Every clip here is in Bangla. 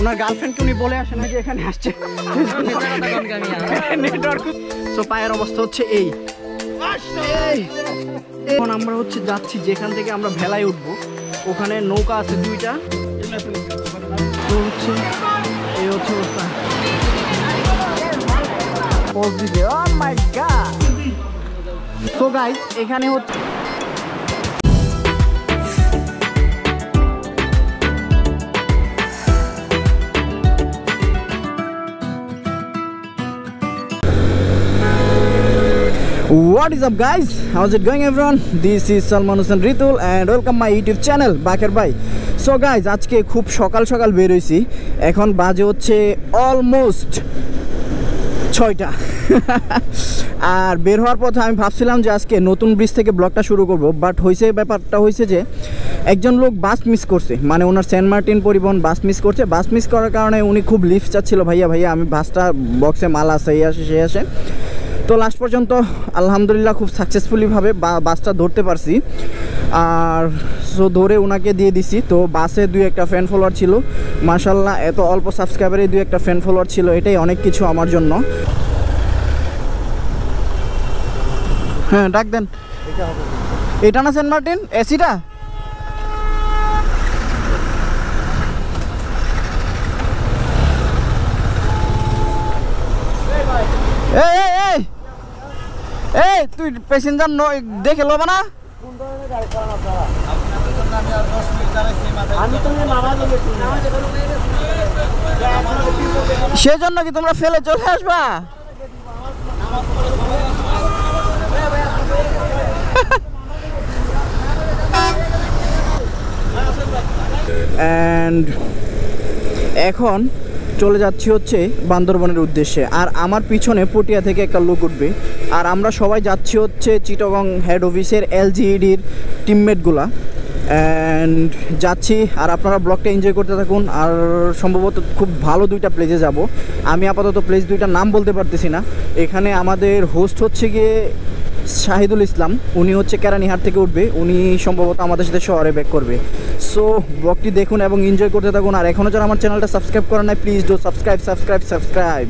उनार गार्लफ्रेंड के उन्नी बोले आसें ना कि एखाने आसछे नेटवर्क सो पायर अवस्था होच्छे एई এখন আমরা হচ্ছে যাচ্ছি যেখান থেকে আমরা ভেলায় উঠবো ওখানে নৌকা আছে দুইটা তো হচ্ছে এই হচ্ছে ওটা পজ দিবে oh my god so guys এখানে হচ্ছে What is up guys, how's it going everyone? This is Salman Usman Ritul and welcome my YouTube channel Baker vai. So guys आज के खूब सकाल सकाल बेर होइছি এখন বাজে হচ্ছে অলমোস্ট 6টা আর বের হওয়ার পথে আমি ভাবছিলাম যে আজকে নতুন ব্রিজ থেকে ব্লগটা শুরু করব বাট হইছে ব্যাপারটা হইছে যে একজন লোক বাস মিস করছে মানে ওনার সেন্ট মার্টিন পরিবহন বাস মিস করছে বাস মিস করার কারণে উনি খুব লিফট চাচ্ছিল ভাইয়া ভাইয়া আমি বাসটা বক্সে মাল আছে এই আসে সেই আসে तो लास्ट पर्यन्त आलহামদুলিল্লাহ खूब सक्सेसफुली भावे बासटा धरते पारছি और सो धरे उनाके दिए दिছি तो बासे दुई एकटा फैन फलोवर छिलो माशाल्लाह एत अल्प सबसक्राइबारे दुई एकटा फैन फलोवर छिलो एटाई अनेक किछु आमार जन्य हाँ डाक देन एटा ना सेंट मार्टिन एसिटा ए तू पैसेंजर नो देख लो बना से कि तुम्हारा फेले चले आसबा एंड एखन चले जाच्छी होच्छे बांदरबनेर उद्देश्य और आमार पीछने पटिया थेके एकटा लोक उठबे और आमरा सबाई जाच्छी होच्छे चिटागंग हेड अफिसेर एलजिइडिर टीममेटगुला एंड जाच्छी और आपनारा ब्लगटा एनजय करते थाकुन और सम्भवत खूब भालो दुइटा प्लेसे जाबो आमी आपातत प्लेस दुइटार नाम बोलते पारतेछि ना एखाने आमादेर होस्ट होच्छे गिये शाहिदुल इस्लाम उनी होच्छे केरानीहाट थेके उठबे उनी सम्भवत आमादेर साथे शहरे बैक करबे सो ब्लगटी देखुन एबं एनजय करते थाकुन और एखोनो जारा आमार चैनलटा सबस्क्राइब करा नाई please do subscribe subscribe subscribe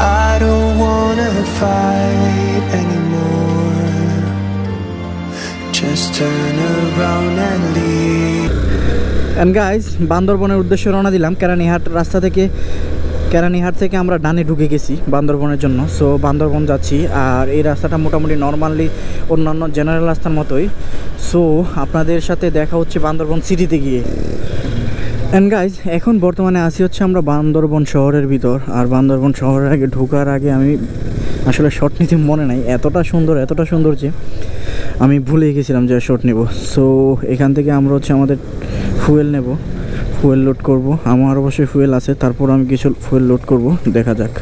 I don't wanna fight anymore just turn around and leave and guys বান্দরবনের উদ্দেশ্যে রওনা দিলাম কেরানীহাট রাস্তা থেকে কেরানীহাট থেকে আমরা ডানে ঢুকে গেছি বান্দরবনের জন্য সো বান্দরবন যাচ্ছি আর এই রাস্তাটা মোটামুটি নর্মালি অন্যান্য জেনারেল রাস্তার মতোই সো আপনাদের সাথে দেখা হচ্ছে বান্দরবন সিটিতে গিয়ে एंड गाइज এখন বর্তমানে আসি হচ্ছে আমরা বান্দরবন শহরের ভিতর আর বান্দরবন শহরের আগে ঢোকার আগে আমি আসলে শট নিতে মনে নাই এতটা সুন্দর যে আমি ভুলে গিয়েছিলাম যে শট নেব সো এখান থেকে আমরা হচ্ছে আমাদের ফুয়েল নেব ফুয়েল লোড করব আমার অবশ্যই ফুয়েল আছে তারপর আমি কিছু ফুয়েল লোড করব দেখা যাক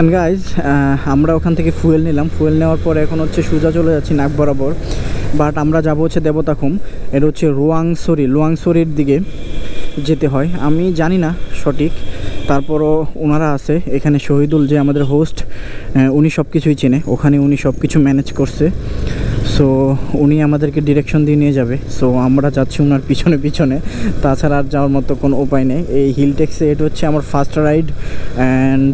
एंड गाइज আমরা ওখান থেকে ফুয়েল নিলাম ফুয়েল নেওয়ার পর এখন হচ্ছে সোজা চলে যাচ্ছি নাক বরাবর বাট আমরা যাব হচ্ছে দেবতাখুম এটা হচ্ছে রোয়াংছড়ির দিকে যেতে হয় আমি জানি না সঠিক তারপরও ওনারা আছে এখানে শহীদুল যে আমাদের হোস্ট উনি সব কিছুই চেনে ওখানে উনি সব কিছু ম্যানেজ করছে সো উনি আমাদেরকে ডিরেকশন দিয়ে নিয়ে যাবে সো আমরা যাচ্ছি ওনার পিছনে পিছনে তাছাড়া আর যাওয়ার মতো কোনো উপায় নেই এই হিল টেক্সে এটা হচ্ছে আমার ফার্স্ট রাইড অ্যান্ড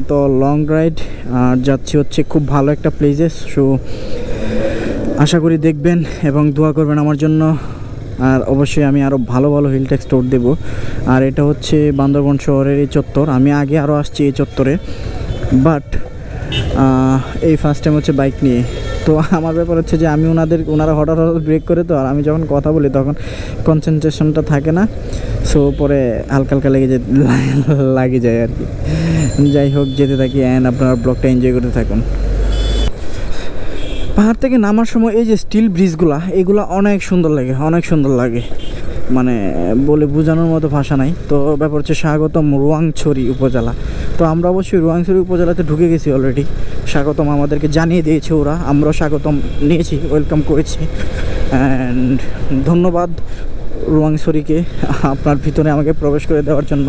এত লং রাইড আর যাচ্ছি হচ্ছে খুব ভালো একটা প্লেসে সো আশা করি দেখবেন এবং দোয়া করবেন আমার জন্য আর অবশ্যই আমি আরও ভালো ভালো হিল টেক্স টোর দেবো আর এটা হচ্ছে বান্দরবন শহরের এই চত্বর আমি আগে আরও আসছি এই চত্বরে বাট এই ফার্স্ট টাইম হচ্ছে বাইক নিয়ে তো আমার ব্যাপার হচ্ছে যে আমি ওনারা হঠাৎ হঠাৎ ব্রেক করে তো আর আমি যখন কথা বলি তখন কনসেন্ট্রেশনটা থাকে না সো পরে হালকা হালকা লাগে যায় আর কি যাই হোক যেতে থাকি অ্যান্ড আপনারা ব্লগটা এনজয় করতে থাকুন পাহাড় থেকে নামার সময় এই যে স্টিল ব্রিজগুলা এগুলো অনেক সুন্দর লাগে মানে বলে বোঝানোর মতো ভাষা নাই তো ব্যাপার হচ্ছে স্বাগতম রোয়াংছড়ি উপজেলা তো আমরা অবশ্যই রোয়াংছড়ি উপজেলাতে ঢুকে গেছি অলরেডি স্বাগতম আমাদেরকে জানিয়ে দিয়েছে ওরা আমরা স্বাগতম নিয়েছি ওয়েলকাম করেছি অ্যান্ড ধন্যবাদ রোয়াংছড়িকে আপনার ভিতরে আমাকে প্রবেশ করে দেওয়ার জন্য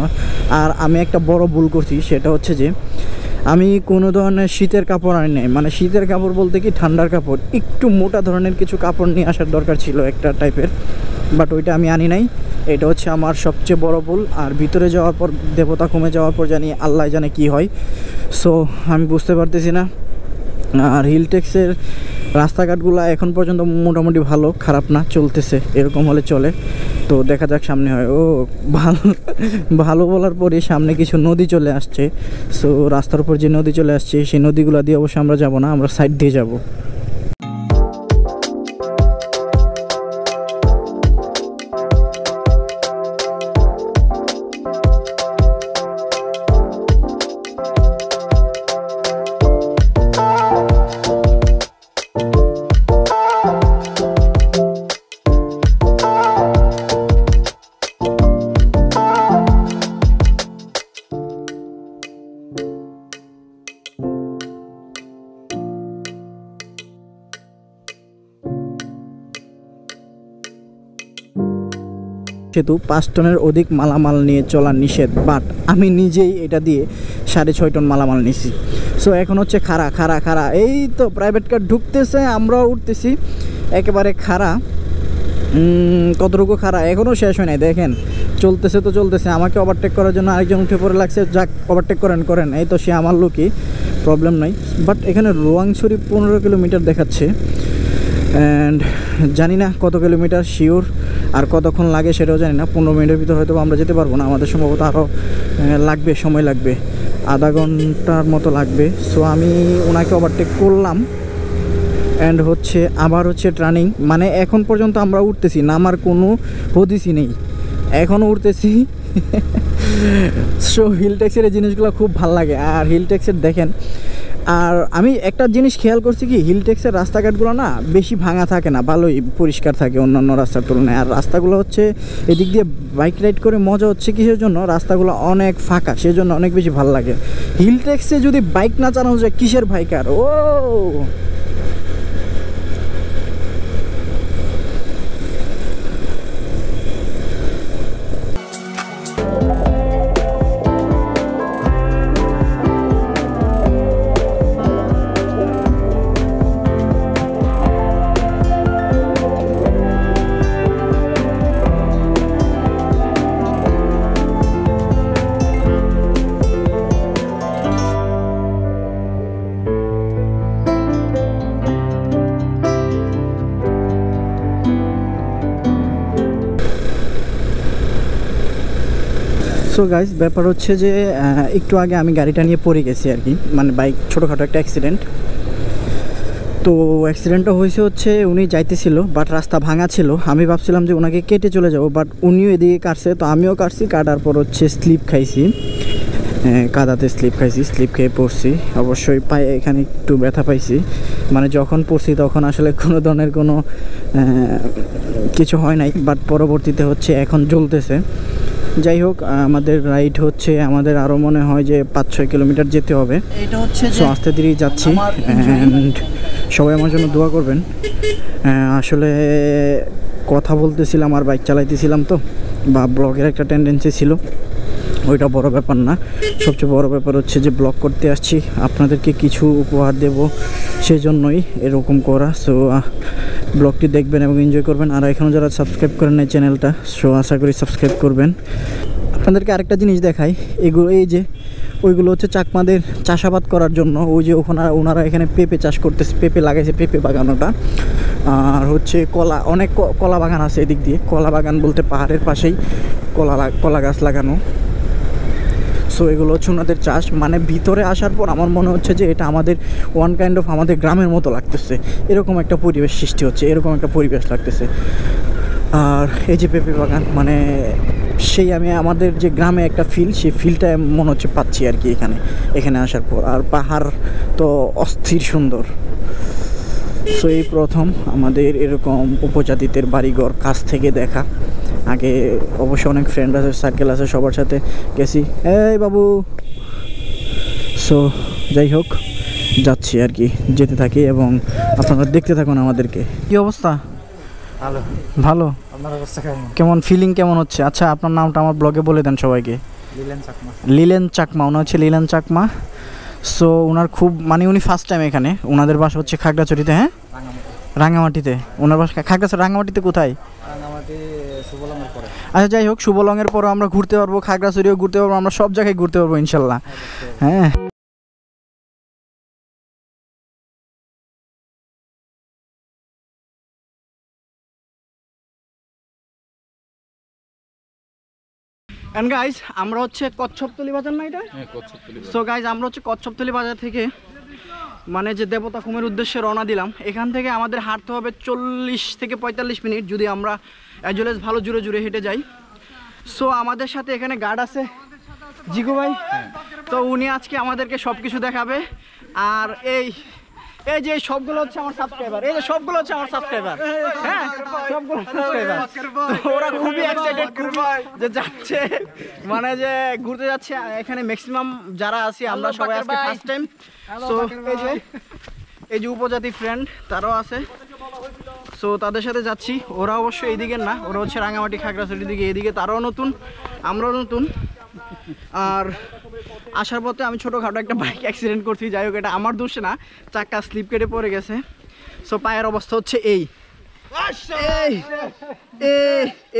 আর আমি একটা বড় ভুল করছি সেটা হচ্ছে যে আমি কোনো ধরনের শীতের কাপড় আনি নাই, মানে শীতের কাপড় বলতে কি ঠান্ডার কাপড়, একটু মোটা ধরনের কিছু কাপড় নিয়ে আসার দরকার ছিল একটা টাইপের, বাট ওইটা আমি আনি নাই। এটা হচ্ছে আমার সবচেয়ে বড় ভুল। আর ভিতরে যাওয়ার পর, দেবতা কমে যাওয়ার পর জানি আল্লাহ জানে কি হয়, সো আমি বুঝতে পারতেছি না। আর হিলটেক্সের রাস্তাঘাটগুলো এখন পর্যন্ত মোটামুটি ভালো, খারাপ না, চলতেছে, এরকম হলে চলে। তো দেখা যাক সামনে হয়। ও ভালো ভালো বলার পরে সামনে কিছু নদী চলে আসছে, সো রাস্তার উপর যে নদী চলে আসছে সেই নদীগুলো দিয়ে অবশ্যই আমরা যাব না, আমরা সাইড দিয়ে যাব। সেতু 5 টনের অধিক মালামাল নিয়ে চলা নিষেধ, বাট আমি নিজেই এটা দিয়ে 6.5 টন মালামাল নিয়েছি। সো এখন হচ্ছে খাড়া খাড়া খাড়া, এই তো প্রাইভেট কার ঢুকতেছে, আমরাও উঠতেছি, একেবারে খাড়া। কতটুকু খাড়া এখনও শেষ হয় নাই, দেখেন চলতেছে তো চলতেছে। আমাকে ওভারটেক করার জন্য আরেকজন উঠে পড়ে লাগছে, যাক ওভারটেক করেন করেন, এই তো সে আমার লোকই, প্রবলেম নাই। বাট এখানে রোয়াংছড়ি 15 কিলোমিটার দেখাচ্ছে, অ্যান্ড জানি না কত কিলোমিটার শিওর, আর কতক্ষণ লাগে সেটাও জানি না। 15 মিনিটের ভিতর হয়তো আমরা যেতে পারবো না, আমাদের সম্ভবত আরও লাগবে, সময় লাগবে, আধা ঘন্টার মতো লাগবে। সো আমি ওনাকে ওভারটেক করলাম, অ্যান্ড হচ্ছে আবার হচ্ছে টার্নিং, মানে এখন পর্যন্ত আমরা উঠতেছি না, আমার কোনো হদিসই নেই, এখনও উঠতেছি। সো হিলটেক্সের এই জিনিসগুলো খুব ভাল লাগে। আর হিলটেক্সের দেখেন, আর আমি একটা জিনিস খেয়াল করছি কি, হিলটেক্সের রাস্তাঘাটগুলো না বেশি ভাঙা থাকে না, ভালোই পরিষ্কার থাকে অন্যান্য রাস্তার তুলনায়। আর রাস্তাগুলো হচ্ছে এদিক দিয়ে বাইক রাইড করে মজা হচ্ছে কিসের জন্য, রাস্তাগুলো অনেক ফাঁকা, সেজন্য অনেক বেশি ভালো লাগে। হিলটেক্সে যদি বাইক না চালানো যায় কিসের বাইক আর। ও সো গাইজ, ব্যাপার হচ্ছে যে একটু আগে আমি গাড়িটা নিয়ে পড়ে গেছি আর কি, মানে বাইক, ছোটোখাটো একটা অ্যাক্সিডেন্ট। তো অ্যাক্সিডেন্টটা হয়েছে হচ্ছে উনি যাইতেছিল, বাট রাস্তা ভাঙা ছিল, আমি ভাবছিলাম যে ওনাকে কেটে চলে যাব, বাট উনিও এদিকে কাটছে, তো আমিও কাটছি। কাটার পর হচ্ছে স্লিপ খাইছি, কাদাতে স্লিপ খাইছি, স্লিপ খেয়ে পড়ছি। অবশ্যই পায়ে এখানে একটু ব্যথা পাইছি, মানে যখন পড়ছি তখন আসলে কোনো ধরনের কোনো কিছু হয় নাই, বাট পরবর্তীতে হচ্ছে এখন জ্বলতেছে। যাই হোক, আমাদের রাইড হচ্ছে, আমাদের আরও মনে হয় যে 5-6 কিলোমিটার যেতে হবে। এটা হচ্ছে আস্তে ধীরে যাচ্ছি, অ্যান্ড সবাই আমার জন্য দোয়া করবেন। আসলে কথা বলতেছিলাম আর বাইক চালাইতেছিলাম, তো বা ব্লগের একটা টেন্ডেন্সি ছিল, ওইটা বড় ব্যাপার না। সবচেয়ে বড় ব্যাপার হচ্ছে যে ব্লগ করতে আসছি, আপনাদেরকে কিছু উপহার দেব, সেজন্যই এরকম করা। সো ব্লগটি দেখবেন এবং এনজয় করবেন। আর এখনও যারা সাবস্ক্রাইব করেন এই চ্যানেলটা, সো আশা করি সাবস্ক্রাইব করবেন। আপনাদেরকে আরেকটা জিনিস দেখাই, এগুলো এই যে ওইগুলো হচ্ছে চাকমাদের চাষাবাদ করার জন্য, ওই যে ওখানে ওনারা এখানে পেঁপে চাষ করতেছে, পেঁপে লাগাইছে, পেঁপে বাগানোটা। আর হচ্ছে কলা, অনেক কলা বাগান আছে এদিক দিয়ে, কলা বাগান বলতে পাহাড়ের পাশেই কলা গাছ লাগানো। সো এগুলো হচ্ছে ওনাদের চাষ। মানে ভিতরে আসার পর আমার মনে হচ্ছে যে এটা আমাদের ওয়ান কাইন্ড অফ আমাদের গ্রামের মতো লাগতেছে, এরকম একটা পরিবেশ সৃষ্টি হচ্ছে, এরকম একটা পরিবেশ লাগতেছে। আর এই যে পেঁপে বাগান, মানে সেই আমি আমাদের যে গ্রামে একটা ফিল, সেই ফিলটা মনে হচ্ছে পাচ্ছি আর কি এখানে এখানে আসার পর। আর পাহাড় তো অস্থির সুন্দর। সো এই প্রথম আমাদের এরকম উপজাতিদের বাড়িঘর কাছ থেকে দেখা। আগে অবশ্য অনেক ফ্রেন্ড আছে, সার্কেল আছে, সবার সাথে গেছি, এই বাবু। সো যাই হোক, যাচ্ছি আর কি, যেতে থাকি এবং আপনারা দেখতে থাকুন আমাদেরকে। কি অবস্থা? ভালো ভালো। আপনার অবস্থা কেমন? কেমন ফিলিং কেমন হচ্ছে? আচ্ছা, আপনার নামটা আমার ব্লগে বলে দেন সবাইকে। লিলেন চাকমা। লিলেন চাকমা, ওনা হচ্ছে লিলেন চাকমা। सो उनार खूब मानी उनी फर्स्ट टाइम एखाने उनादेर बासा होच्छे खागड़ाछড়িতে हैं রাঙ্গামাটিতে उनार बासा खागड़াছড়ি রাঙ্গামাটিতে কোথায় अच्छा যাই হোক সুবলংয়ের পরে আমরা ঘুরতে পারবো খাগড়াছড়িও ঘুরতে পারবো আমরা সব জায়গায় ঘুরতে পারবো ইনশাআল্লাহ হ্যাঁ And guys, আমরা হচ্ছে কচ্ছপতলি বাজার না এটা হ্যাঁ কচ্ছপতলি সো গাইস আমরা হচ্ছে কচ্ছপতলি বাজার থেকে মানে যে দেবতাকুমের উদ্দেশ্যে রওনা দিলাম এখান থেকে আমাদের হাঁটতে হবে 40 থেকে 45 মিনিট যদি আমরা এজলেস ভালো জুরে জুরে হেঁটে যাই সো আমাদের সাথে এখানে গার্ড আছে জিগু ভাই তো উনি আজকে আমাদেরকে সবকিছু দেখাবে আর এই এই যে সবগুলো হচ্ছে আমার সাবস্ক্রাইবার এই যে সবগুলো হচ্ছে আমার সাবস্ক্রাইবার হ্যাঁ সবগুলো সাবস্ক্রাইবার ওরা খুবই এক্সাইটেড ভাই যে যাচ্ছে মানে যে ঘুরতে যাচ্ছে এখানে ম্যাক্সিমাম যারা আছে আমরা সবাই আজকে ফার্স্ট টাইম সো এই যে উপজাতি ফ্রেন্ড তারাও আছে সো তাদের সাথে যাচ্ছি ওরা অবশ্য এইদিকে না ওরা হচ্ছে রাঙ্গামাটি খাগড়াছড়ির দিকে এইদিকে তারাও নতুন আমরাও নতুন আর আসার পথে আমি ছোটখাটো একটা বাইক অ্যাক্সিডেন্ট করছি যাই হোক এটা আমার দোষ না চাকা স্লিপ কেটে পড়ে গেছে সো পায়ের অবস্থা হচ্ছে এই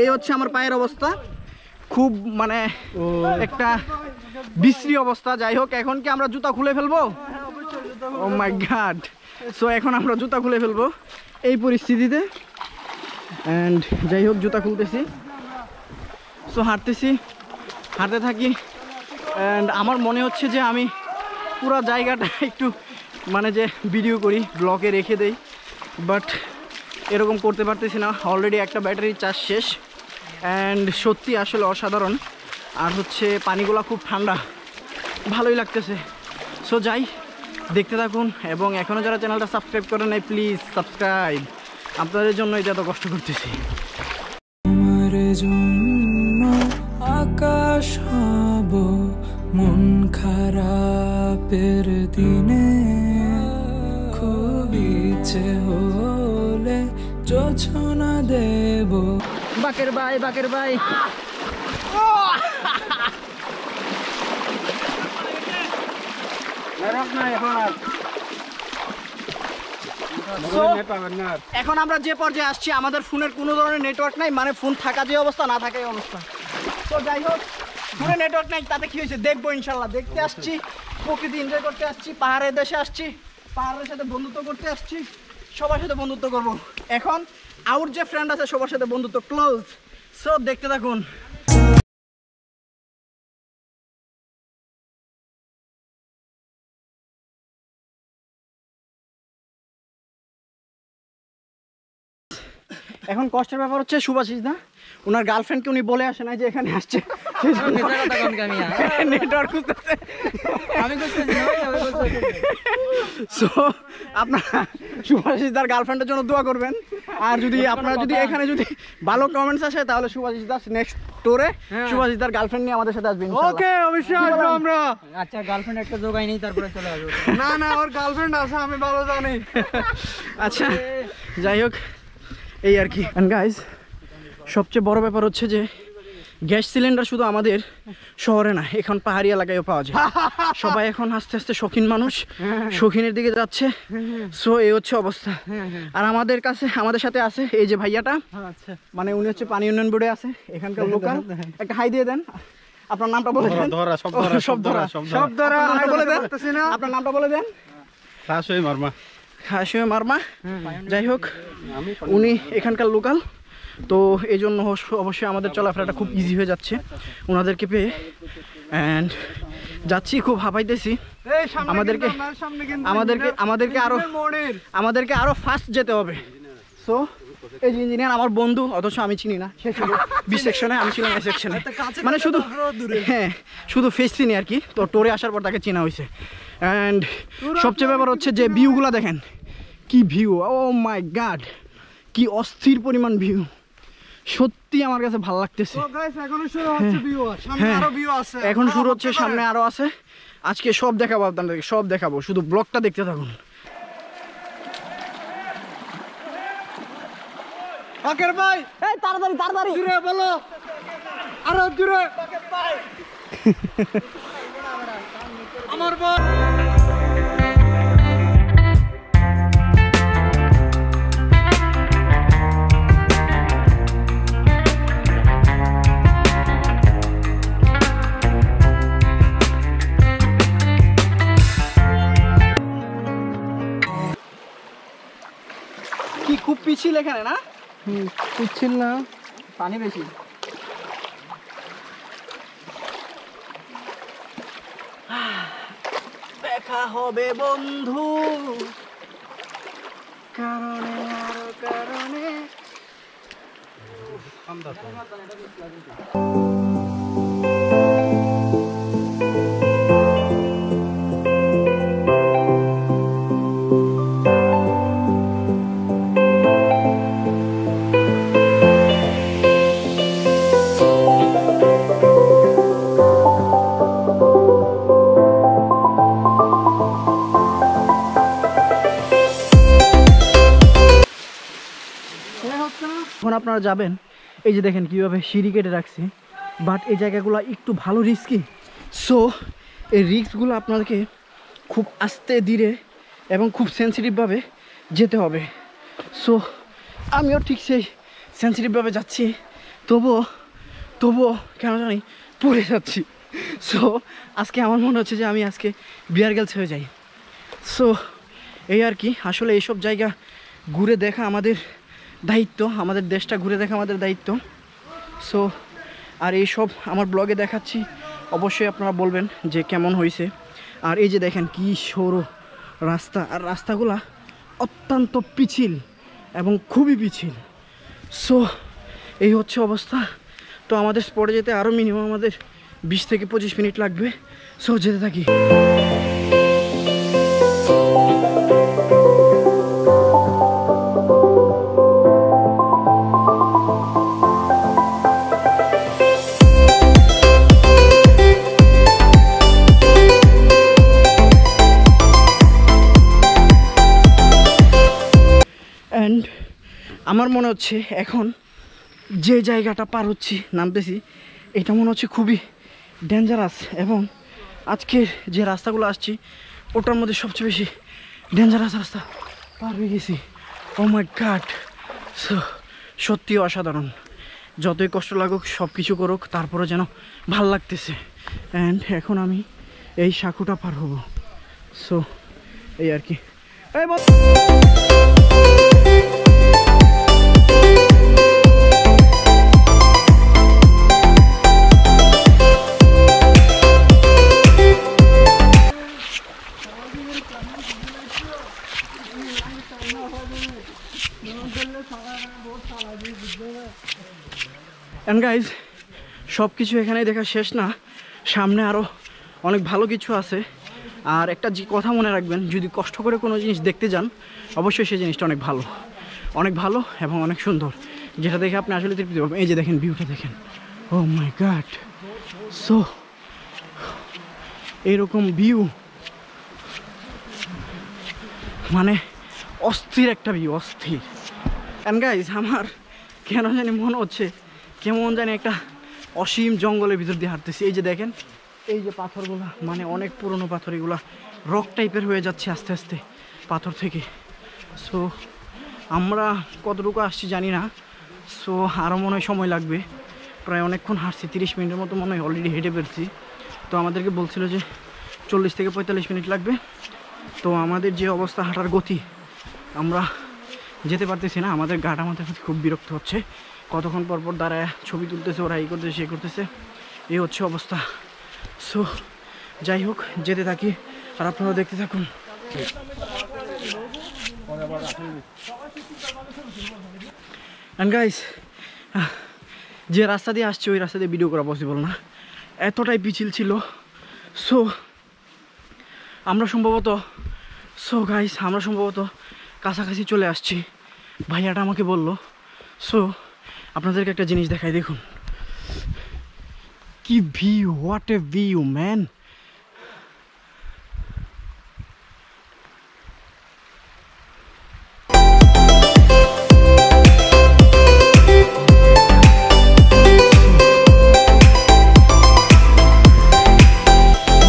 এই হচ্ছে আমার পায়ের অবস্থা খুব মানে একটা বিশ্রী অবস্থা যাই হোক এখন কি আমরা জুতা খুলে ফেলবো ও মাই গড সো এখন আমরা জুতা খুলে ফেলবো এই পরিস্থিতিতে অ্যান্ড যাই হোক জুতা খুলতেছি সো হাঁটতে থাকি And আমার মনে হচ্ছে যে আমি পুরো জায়গাটা একটু মানে যে ভিডিও করি ব্লগে রেখে দেই বাট এরকম করতে পারতেছি না অলরেডি একটা ব্যাটারি চার্জ শেষ অ্যান্ড সত্যি আসলে অসাধারণ আর হচ্ছে পানিগুলো খুব ঠান্ডা ভালোই লাগতেছে সো যাই দেখতে থাকুন এবং এখনও যারা চ্যানেলটা সাবস্ক্রাইব করেন নাই প্লিজ সাবস্ক্রাইব আপনাদের জন্য এটা এত কষ্ট করতেছি আকাশ হব মন খারাপের দিনে খুব ইচ্ছে হলে জোছনা দেব বাকের ভাই এখন আমরা যে পর্যায়ে আসছি আমাদের ফোনের কোনো ধরনের নেটওয়ার্ক নাই মানে ফোন থাকা যে অবস্থা না থাকা এই অবস্থা তো যাই হোক ফোনে নেটওয়ার্ক নাই তাতে কি হয়েছে দেখবো ইনশাল্লাহ দেখতে আসছি প্রকৃতি এনজয় করতে আসছি পাহাড়ের দেশে আসছি পাহাড়ের সাথে বন্ধুত্ব করতে আসছি সবার সাথে বন্ধুত্ব করবো এখন আউট যে ফ্রেন্ড আছে সবার সাথে বন্ধুত্ব ক্লোজ সো দেখতে থাকুন এখন কষ্টের ব্যাপার হচ্ছে সুভাষিস না ওনার গার্লফ্রেন্ডকে উনি বলে আসে না যে এখানে আসছে আপনারা সুভাষিস দার গার্লফ্রেন্ডের জন্য দোয়া করবেন আর যদি আপনারা যদি এখানে যদি ভালো কমেন্টস আসে তাহলে সুভাষিস দাস নেক্সট টুরে সুভাষিস দার গার্লফ্রেন্ড নিয়ে আমাদের সাথে আসবেন ওকে অবশ্যই আসবো আমরা আচ্ছা গার্লফ্রেন্ড একটা জোগাই নেই তারপরে চলে আসবো না না ওর গার্লফ্রেন্ড আছে আমি ভালো জানি আচ্ছা যাই হোক এই আর কি অ্যান্ড গাইজ সবচেয়ে বড় ব্যাপার হচ্ছে যে গ্যাস সিলিন্ডার শুধু আমাদের শহরে না এখন পাহাড়ি এলাকায়ও পাওয়া যায় সবাই এখন আস্তে আস্তে শৌখিন মানুষ শৌখিনের দিকে যাচ্ছে সো এই হচ্ছে অবস্থা আর আমাদের কাছে আমাদের সাথে আছে এই যে ভাইয়াটা মানে উনি হচ্ছে পানি উন্নয়ন বোর্ডে আছে এখানকার লোকাল একটা হাই দিয়ে দেন আপনার নামটা বলে দেন সব ধরা বলে দেন আপনার নামটা বলে দেন হাসিমে মারমা যাই হোক উনি এখানকার লোকাল তো এই জন্য অবশ্যই আমাদের চলাফেরাটা খুব ইজি হয়ে যাচ্ছে ওনাদেরকে পেয়ে অ্যান্ড যাচ্ছি খুব হাঁপাইতেছি আমাদেরকে আরও ফাস্ট যেতে হবে সো এই যে ইঞ্জিনিয়ার আমার বন্ধু অথচ আমি চিনি না সে ছিল বি সেকশনে আমি ছিলাম এ সেকশনে মানে শুধু ফেস চিনি আর কি তো টোরে আসার পর তাকে চেনা হয়েছে অ্যান্ড সবচেয়ে ব্যাপার হচ্ছে যে ভিউগুলো দেখেন কি ভিউ ও মাই গড কি অস্থির পরিমাণ ভিউ সত্যি আমার কাছে ভালো লাগতেছে এখন শুরু হচ্ছে সামনে আরও আছে আজকে সব দেখাবো আপনাদেরকে সব দেখাবো শুধু ব্লগটা দেখতে থাকুন বাকের ভাই এই তাড়াতাড়ি জুরে বলো আরো জুরে বাকের ভাই আমার বল কুচিল এখানে না? হুম, কুচিল না, পানি বেশি। দেখা হবে বন্ধু কারণে আর কারণে। আপনারা যাবেন এই যে দেখেন কিভাবে সিঁড়ি কেটে রাখছে, বাট এই জায়গাগুলো একটু ভালো রিস্কি। সো এই রিস্কগুলো আপনাদেরকে খুব আস্তে ধীরে এবং খুব সেন্সিটিভভাবে যেতে হবে। সো আমিও ঠিক সেই সেন্সিটিভভাবে যাচ্ছি, তবুও কেন জানি পড়ে যাচ্ছি। সো আজকে আমার মনে হচ্ছে যে আমি আজকে বিয়ার গার্লস হয়ে যাই। সো এই আর কি, আসলে এইসব জায়গা ঘুরে দেখা আমাদের দায়িত্ব, আমাদের দেশটা ঘুরে দেখা আমাদের দায়িত্ব। সো আর এইসব আমার ব্লগে দেখাচ্ছি, অবশ্যই আপনারা বলবেন যে কেমন হয়েছে। আর এই যে দেখেন কি সরু রাস্তা, আর রাস্তাগুলা অত্যন্ত পিছিল এবং খুবই পিছিল। সো এই হচ্ছে অবস্থা। তো আমাদের স্পটে যেতে আরও মিনিমাম আমাদের 20 থেকে 25 মিনিট লাগবে। সো যেতে থাকি। আমার মনে হচ্ছে এখন যে জায়গাটা পার হচ্ছি, নামতেছি, এটা মনে হচ্ছে খুবই ডেঞ্জারাস, এবং আজকের যে রাস্তাগুলো আসছি ওটার মধ্যে সবচেয়ে বেশি ডেঞ্জারাস রাস্তা পার হয়ে গেছি। ও মাই গড, সত্যি অসাধারণ। যতই কষ্ট লাগুক, সব কিছু করুক, তারপরে যেন ভাল লাগতেছে। অ্যান্ড এখন আমি এই সাঁকুটা পার হব। সো এই আর কি। এন্ড গাইজ, সব কিছু এখানেই দেখা শেষ না, সামনে আরও অনেক ভালো কিছু আছে। আর একটা যে কথা মনে রাখবেন, যদি কষ্ট করে কোনো জিনিস দেখতে যান, অবশ্যই সেই জিনিসটা অনেক ভালো এবং অনেক সুন্দর, যেটা দেখে আপনি আসলে তৃপ্তি পাবেন। এই যে দেখেন ভিউটা দেখেন, ও মাই গড। সো এইরকম ভিউ মানে অস্থির একটা ভিউ, অস্থির। এন্ড গাইজ, আমার কেন জানি মনে হচ্ছে কেমন জানি একটা অসীম জঙ্গলের ভিতর দিয়ে হাঁটতেছি। এই যে দেখেন, এই যে পাথরগুলো মানে অনেক পুরনো পাথর, এগুলো রক টাইপের হয়ে যাচ্ছে আস্তে আস্তে পাথর থেকে। সো আমরা কতটুকু আসছি জানি না। সো আরও মনে হয় সময় লাগবে, প্রায় অনেকক্ষণ হাঁটছি, 30 মিনিটের মতো মনে হয় অলরেডি হেঁটে ফেলছি। তো আমাদেরকে বলছিল যে 40 থেকে 45 মিনিট লাগবে। তো আমাদের যে অবস্থা, হাঁটার গতি, আমরা যেতে পারতেছি না, আমাদের গাটা আমাদের খুব বিরক্ত হচ্ছে। কতক্ষণ পরপর দাঁড়ায় ছবি তুলতেছে, ওরা এই করতেছে সে করতেছে, এই হচ্ছে অবস্থা। সো যাই হোক, যেতে থাকি আর আপনারা দেখতে থাকুন। অ্যান্ড গাইস, যে রাস্তা দিয়ে আসছে ওই রাস্তা দিয়ে ভিডিও করা পসিবল না, এতটাই পিছিল ছিল। সো আমরা সম্ভবত কাছাকাছি চলে আসছি, ভাইয়াটা আমাকে বলল। সো আপনাদেরকে একটা জিনিস দেখাই, দেখুন কি view, what a view man.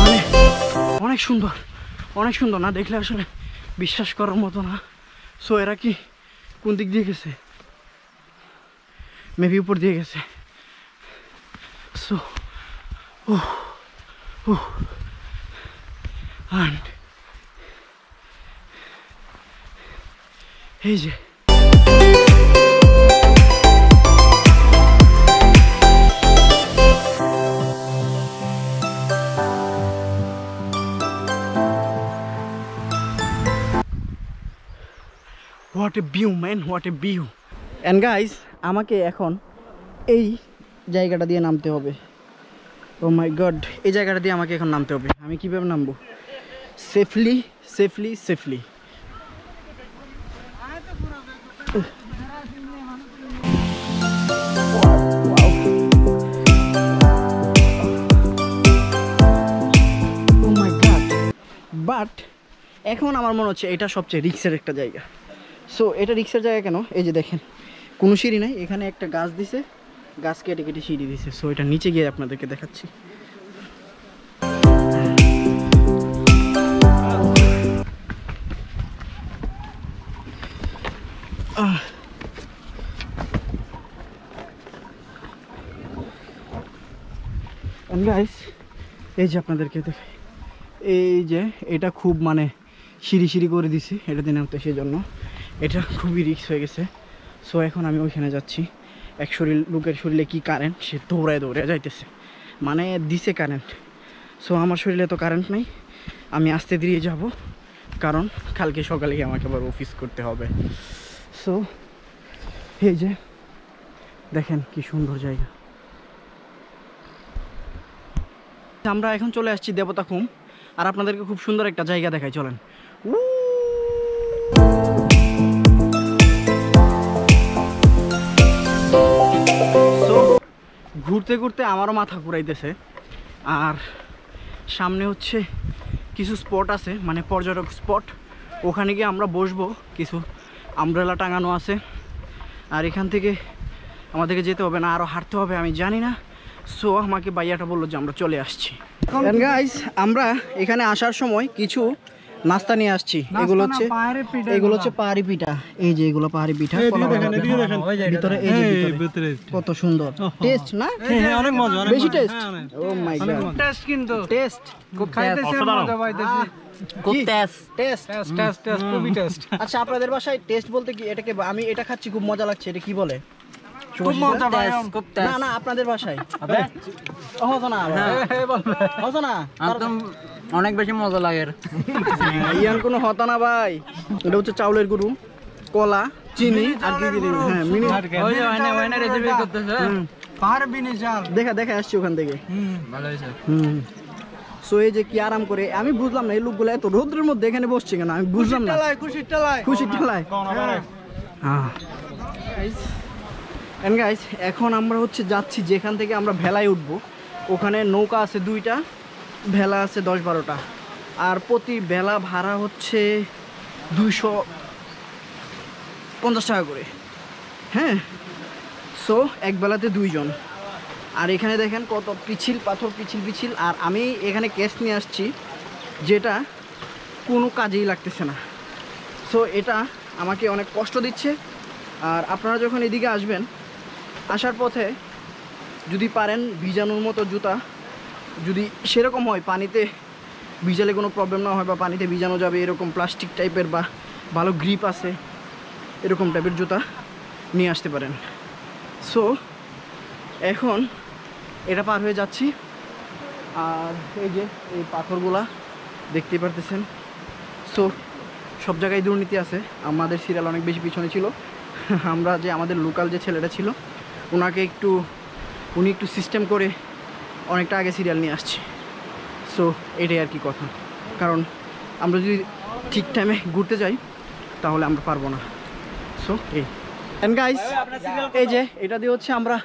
মানে অনেক সুন্দর না, দেখলে আসলে বিশ্বাস করার মতো না। সো এরা কি কোন দিক দিয়ে গেছে? মেবি উপর দিয়ে গেছে। সো এই যে what a view man, what a view. And guys, আমাকে এখন এই জায়গাটা দিয়ে নামতে হবে। ও মাই গড, এই জায়গাটা দিয়ে আমাকে এখন নামতে হবে। আমি কীভাবে নামবো? Safely safely safely. বাট এখন আমার মনে হচ্ছে এটা সবচেয়ে রিক্সের একটা জায়গা। সো এটা রিক্সের জায়গা কেন? এই যে দেখেন, কোনো সিঁড়ি নাই। এখানে একটা গাছ দিছে, গাছ কেটে কেটে সিঁড়ি দিছে। সো এটা নিচে গিয়ে আপনাদেরকে দেখাচ্ছি। এই যে আপনাদেরকে দেখাই, এই যে এটা খুব মানে সিঁড়ি সিঁড়ি করে দিছি এটা দিয়ে নামতে, সেজন্য এটা খুবই রিক্স হয়ে গেছে। সো এখন আমি ওইখানে যাচ্ছি। এক শরীর লোকের শরীরে কি কারেন্ট, সে দৌড়ায় দৌড়ায় যাইতেছে, মানে দিছে কারেন্ট। সো আমার শরীরে তো কারেন্ট নেই, আমি আস্তে দিয়ে যাব, কারণ কালকে সকালে আমাকে আবার অফিস করতে হবে। সো এই যে দেখেন কি সুন্দর জায়গা। আমরা এখন চলে আসছি দেবতাখুম, আর আপনাদেরকে খুব সুন্দর একটা জায়গা দেখাই, চলেন। ঘুরতে ঘুরতে আমারও মাথা ঘুরাইতেছে। আর সামনে হচ্ছে কিছু স্পট আছে, মানে পর্যটক স্পট, ওখানে গিয়ে আমরা বসবো। কিছু আমব্রেলা টাঙানো আছে, আর এখান থেকে আমাদেরকে যেতে হবে না, আরও হাঁটতে হবে, আমি জানি না। সো আমাকে বাইয়াটা বললো যে আমরা চলে আসছি। গাইস, আমরা এখানে আসার সময় কিছু নাস্তা নিয়ে আসছি। এগুলো হচ্ছে পাহাড়ি পিঠা। এই যে এগুলো পাহাড়ি পিঠা, ভিতরে এই যে ভিতরে কত সুন্দর টেস্ট, না অনেক মজা, অনেক বেশি taste. Oh my god, taste কিন্তু টেস্ট খুব খাইতেছে, মজা পাইতেছে। খুব টেস্ট টেস্ট টেস্ট টেস্ট খুব টেস্ট। আচ্ছা, আপনাদের ভাষায় টেস্ট বলতে কি? এটাকে আমি এটা খাচ্ছি, খুব মজা লাগছে, এটা কি বলে? না না, আপনাদের ভাষায় অনেক বেশি মজা লাগে। ইয়ান কোনো হতো না ভাই। এটা হচ্ছে চাউলের গুঁড়ো, কলা, চিনি আর দেখা দেখা আসছি ওখান থেকে। সো এই যে কি আরাম করে, আমি বুঝলাম না এই লোকগুলো এত রোদ্রের মধ্যে এখানে বসছে কেন, আমি বুঝলাম না। খুশি ঠেলায়। হ্যাঁ গাইস, এখন আমরা হচ্ছে যাচ্ছি যেখান থেকে আমরা ভেলায় উঠবো। ওখানে নৌকা আছে দুইটা, ভেলা আছে 10-12টা, আর প্রতি ভেলা ভাড়া হচ্ছে 250 টাকা করে। হ্যাঁ, সো এক বেলাতে 2 জন। আর এখানে দেখেন কত পিছিল পাথর, পিছিল পিছিল। আর আমি এখানে ক্যাশ নিয়ে আসছি, যেটা কোনো কাজেই লাগতেছে না। সো এটা আমাকে অনেক কষ্ট দিচ্ছে। আর আপনারা যখন এদিকে আসবেন, আসার পথে যদি পারেন ভিজানোর মতো জুতা, যদি সেরকম হয় পানিতে ভিজালে কোনো প্রবলেম না হয় বা পানিতে ভিজানো যাবে এরকম প্লাস্টিক টাইপের বা ভালো গ্রিপ আছে এরকম টাইপের জুতা নিয়ে আসতে পারেন। সো এখন এটা পার হয়ে যাচ্ছি। আর এই যে এই পাথরগুলা দেখতেই পারতেছেন। সো সব জায়গায় দুর্নীতি আছে। আমাদের সিরিয়াল অনেক বেশি পিছনে ছিল। আমরা যে আমাদের লোকাল যে ছেলেটা ছিল, ওনাকে উনি একটু সিস্টেম করে অনেকটা আগে সিরিয়াল নিয়ে আসছে। সো এটাই আর কি কথা, কারণ আমরা যদি ঠিক টাইমে ঘুরতে যাই তাহলে আমরা পারবো না। সো এই এন্ড গাইস, এই যে এটা দিয়ে হচ্ছে আমরা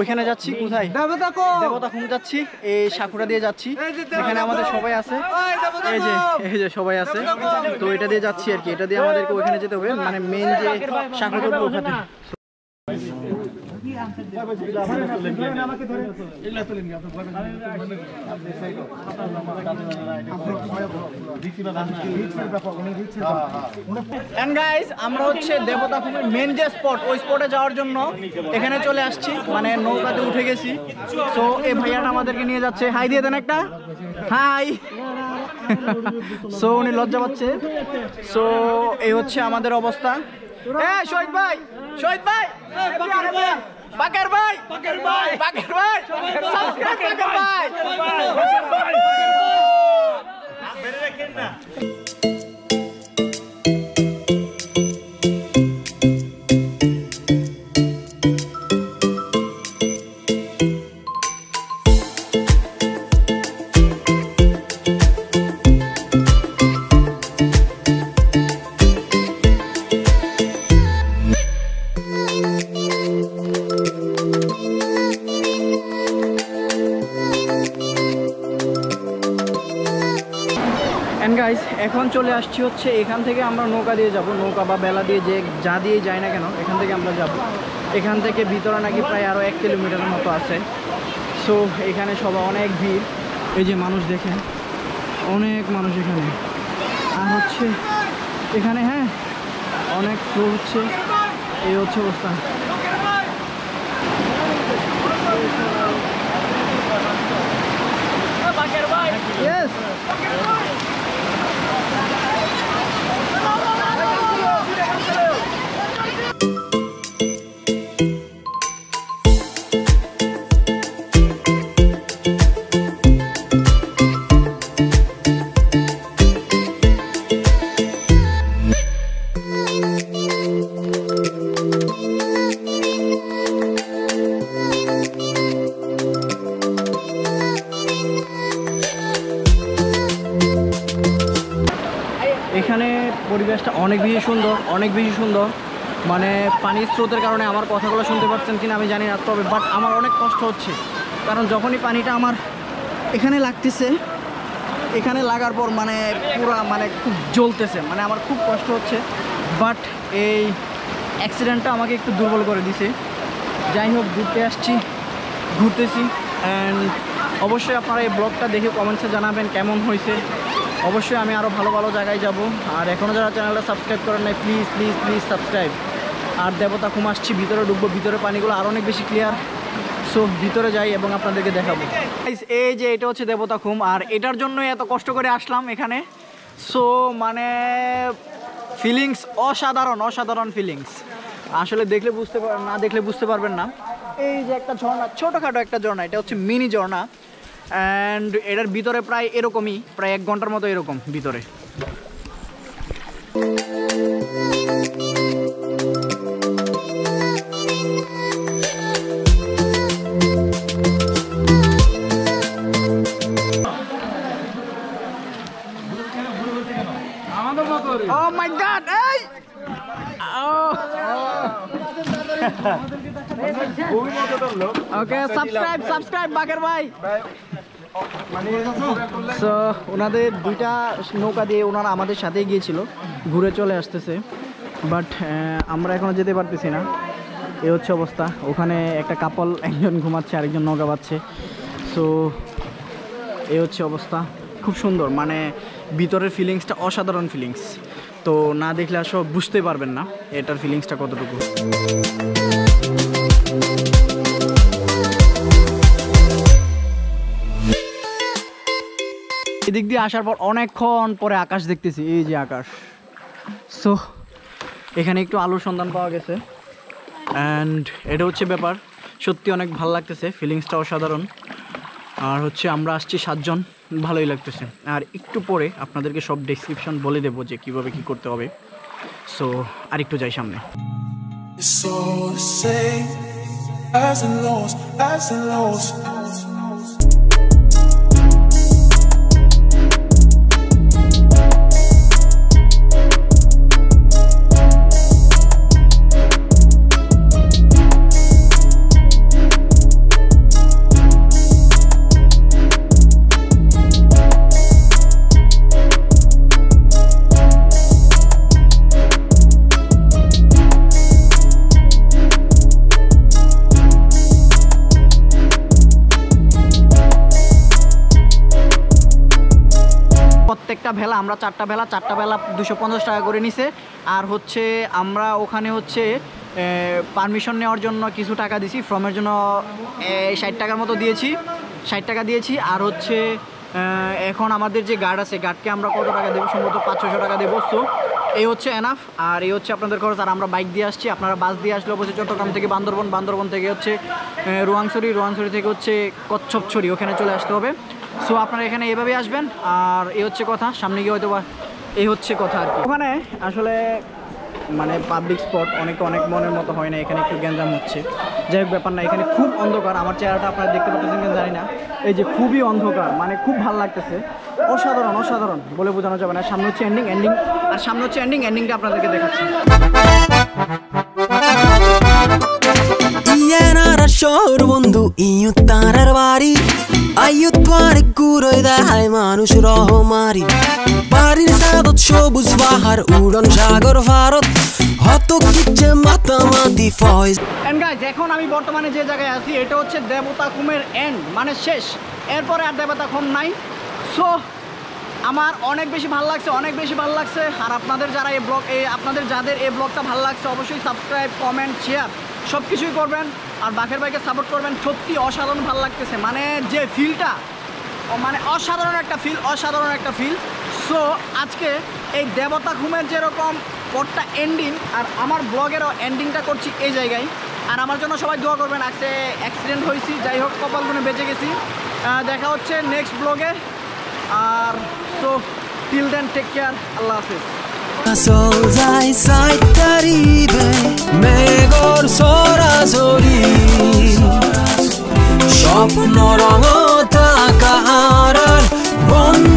ওইখানে যাচ্ছি। কোথায়? দেবতাখুম যাচ্ছি, এই সাকুরা দিয়ে যাচ্ছি। এখানে আমাদের সবাই আছে, এই যে সবাই আছে। তো এটা দিয়ে যাচ্ছি আর কি, এটা দিয়ে আমাদেরকে ওইখানে যেতে হবে, মানে মেইন যে সাকুরা ওখানে। আমরা হচ্ছে দেবতাখুমের মেন যে স্পট, ওই স্পটে যাওয়ার জন্য এখানে চলে আসছি, মানে নৌকাতে উঠে গেছি। তো এই ভাইয়াটা আমাদেরকে নিয়ে যাচ্ছে। হাই দিয়ে দেন একটা হাই। সো উনি লজ্জা পাচ্ছে। সো এই হচ্ছে আমাদের অবস্থা। হ্যাঁ, শহীদ ভাই বাকের ভাই, সাবস্ক্রাইব বাকের ভাই। মেরে রাখেন না। एंड गाइज एखन चले आसछि होच्छे एखान थेके आमरा नौका दिए जाबो नौका बा बेला दिए जे जा दिए जाए ना केन एखान थेके आमरा जाबो एखान थेके भितरे नाकि प्राय आरो 1 किलोमीटर मतो आछे। सो एखाने सबाई अनेक भिड़ एइ जे मानुष देखें अनेक मानुष एखाने आर होच्छे एखाने हाँ अनेक फ्लो होच्छे एइ होच्छे अवस्था। Yes. अनेक बेशी सुंदर अनेक बेशी सुंदर माने पानी स्रोतेर कारणे आमार कथागुलो शुनते पाच्छेन किना आमि जानि ना तबे बाट आमार अनेक कष्ट होच्छे कारण जखोनी पानीटा आमार एखाने लागतेछे एखाने लागार पर माने पूरा माने खूब ज्वलतेछे माने आमार खूब कष्ट होच्छे बाट एई एक्सिडेंटटा आमाके एकटु दुर्बल करे दिछे। जाई होक घुरते आसछि घुरतेछि एंड अवश्यई आपनारा एई ब्लगटा देखे कमेंट्से जानाबेन केमन हयेछे। अवश्य आमी आरो भालो भालो जगह जाबो और एखोनो जरा चैनलटा सबसक्राइब करें ना प्लिज प्लिज प्लिज सबसक्राइब। और देवताकुम आसछि भितरे ढुकबो भितरे पानीगुलो आरो अनेक बेशी क्लियर। सो भितरे जाई एबं आपनादेरके देखाबो। गाइस एई जे एटा होच्छे देवताकुम और एटार जन्यई एत कष्ट करे आसलाम एखाने। सो माने फिलिंग्स असाधारण असाधारण फिलिंग्स आसले देखले बुझते पारबेन ना देखले बुझते पारबेन ना। एई जे एकटा झर्णा छोटखाटो एकटा झर्णा एटा होच्छे मिनी झर्णा एंड एटार भीतरे प्राय एरकमई प्राय एक घंटार मतो एरकम भीतरे। Oh my God! Hey! Oh! Okay subscribe subscribe बाकर भाई। सो उनादेर दुइटा नौका दिए उनारा आमादेर साथेई गियेछिलो घुरे चले आसतेছে बाट आमरा एखोनो जेते पाরতেছি না। এই হচ্ছে অবস্থা। ওখানে একটা কাপল একজন ঘুমাচ্ছে আরেকজন নৌকা বাচ্ছে। সো এই হচ্ছে অবস্থা। খুব সুন্দর মানে ভিতরের ফিলিংসটা অসাধারণ ফিলিংস। তো না দেখলে আসলে বুঝতে পারবেন না এটার ফিলিংসটা কতটুকু। এদিক দিয়ে আসার পর অনেকক্ষণ পরে আকাশ দেখতেছি এই যে আকাশ। সো এখানে একটু আলোর সন্ধান পাওয়া গেছে এন্ড এটা হচ্ছে ব্যাপার। সত্যি অনেক ভালো লাগতেছে ফিলিংসটা অসাধারণ। আর হচ্ছে আমরা আসছি 7 জন ভালোই লাগতেছে। আর একটু পরে আপনাদেরকে সব ডেসক্রিপশন বলে দেব যে কিভাবে কি করতে হবে। সো আর একটু যাই সামনে। So say highs and lows, highs and lows. ভেলা আমরা 4টা ভেলা 250 টাকা করে নিছে। আর হচ্ছে আমরা ওখানে হচ্ছে পারমিশন নেওয়ার জন্য কিছু টাকা দিছি ফর্মের জন্য 60 টাকার মতো দিয়েছি 60 টাকা দিয়েছি। আর হচ্ছে এখন আমাদের যে গার্ড আছে গার্ডকে আমরা কত টাকা দেব সম্ভবত 500 টাকা দেব। সো এই হচ্ছে এনাফ। আর এই হচ্ছে আপনাদের খরচ। আর আমরা বাইক দিয়ে আসছি আপনারা বাস দিয়ে আসলে অবশ্যই চট্টগ্রাম থেকে বান্দরবন বান্দরবন থেকে হচ্ছে রোয়াংছড়ি রোয়াংছড়ি থেকে হচ্ছে কচ্ছপছড়ি ওখানে চলে আসতে হবে। সো আপনারা এখানে এইভাবে আসবেন। আর এই হচ্ছে কথা সামনে গিয়ে হয়তো বা এই হচ্ছে কথা আর কি। ওখানে আসলে মানে পাবলিক স্পট অনেকে অনেক মনের মতো হয় না এখানে একটু গ্যাঞ্জাম হচ্ছে যাই হোক ব্যাপার না। এখানে খুব অন্ধকার আমার চেহারাটা আপনারা দেখতে পাচ্ছেন কিনা জানি না। এই যে খুবই অন্ধকার মানে খুব ভালো লাগতেছে অসাধারণ অসাধারণ বলে বোঝানো যাবে না। সামনে হচ্ছে এন্ডিং এন্ডিং আর সামনে হচ্ছে এন্ডিং এন্ডিংটা আপনাদেরকে দেখাচ্ছি। মোর বন্ধু ইউ তারার বাড়ি আইউ তোয়ার গুরোই দেয় মানুষ রহমারি বাড়ির সাদত সবুজ বাহার উড়ন সাগর ভারত হত কিচ্ছে মাতামাতি ফয়েজ। এন্ড গাইজ এখন আমি বর্তমানে যে জায়গায় আছি এটা হচ্ছে দেবতাকুমের এন্ড মানে শেষ, এরপরে আর দেবতাকুম নাই। সো আমার অনেক বেশি ভালো লাগছে, অনেক বেশি ভালো লাগছে। আর আপনাদের যারা এই ব্লগ আপনাদের যাদের এই ব্লগটা ভালো লাগছে অবশ্যই সাবস্ক্রাইব কমেন্ট শেয়ার সব কিছুই করবেন আর বাকের ভাইকে সাপোর্ট করবেন। সত্যি অসাধারণ ভালো লাগতেছে, মানে যে ফিলটা মানে অসাধারণ একটা ফিল, অসাধারণ একটা ফিল। সো আজকে এই দেবতাকুমের যেরকম পথটা এন্ডিং আর আমার ব্লগেরও এন্ডিংটা করছি এই জায়গায়। আর আমার জন্য সবাই দোয়া করবেন, আজকে অ্যাক্সিডেন্ট হয়েছি, যাই হোক কপাল গুণে বেঁচে গেছি। দেখা হচ্ছে নেক্সট ব্লগে। আর so till then take care, আল্লাহ হাফেজ। স্বপ্ন রঙ তাকার